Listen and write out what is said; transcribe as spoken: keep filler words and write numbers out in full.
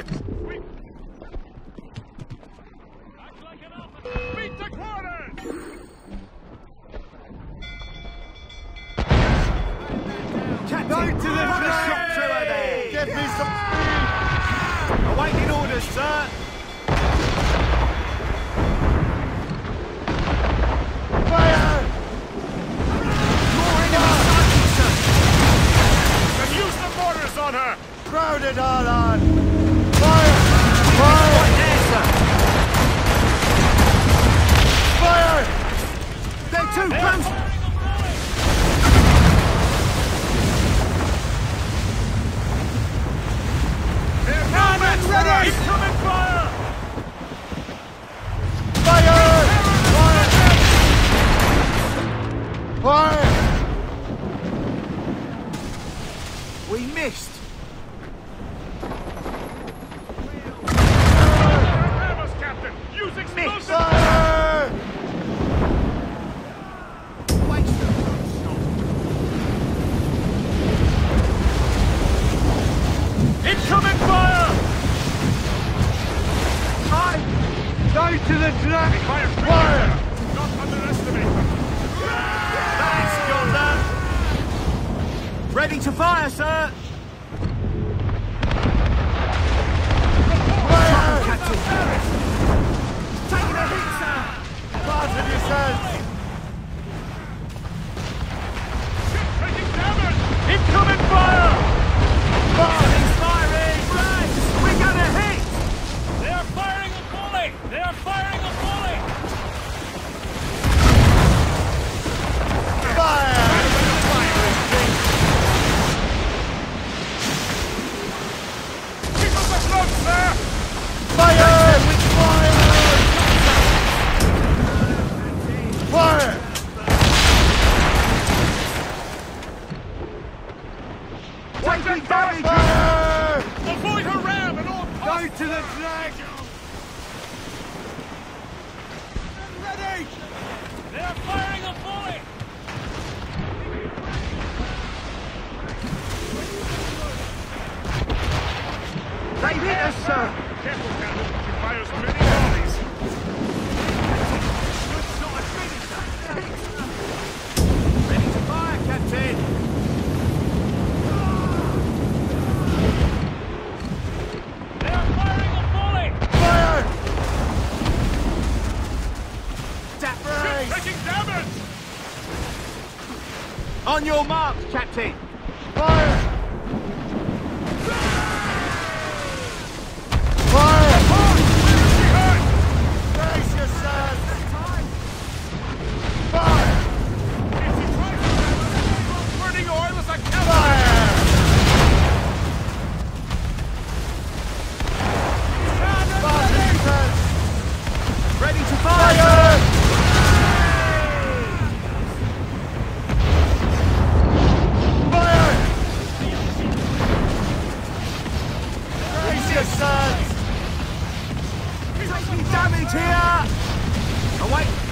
it! Act like an officer! Beat the quarters! Down to the shot trailer there! Give me some speed! Awaiting orders, sir! Fire! More in our side, sir! Then use the mortars on her! Crowded all on! Fire! Fire! Fire! They're too close! Ready! Incoming fire! Fire! Fire! Fire! We missed! Fire! Captain! Use explosives! Fire! Waste them! Incoming fire! Down to the track! Fire! Fire! Not underestimate them! Nice, Gordon! Ready to fire, sir! Fire! Captain! Taking a hit, sir! Fires in your sense! Ship taking damage! Incoming fire! Fire! He's firing! Right! We got a hit! They are firing! They are firing a volley! Fire! Keep up the slope, sir! Fire! With fire! Fire! Taking damage! Fire! Avoid her ram at all costs! Go to the flag! They're firing a volley! They hit us, sir! Careful, Captain. She fires many volleys. Ready to fire, Captain! They're firing a volley! Fire! She's taking damage! On your marks, Captain! Fire! Fire! Brace yourselves! Fire! If she tries to have a burning oil as a cavern! Fire! Fire! Ready to fire! Fire! Taking damage here! Away!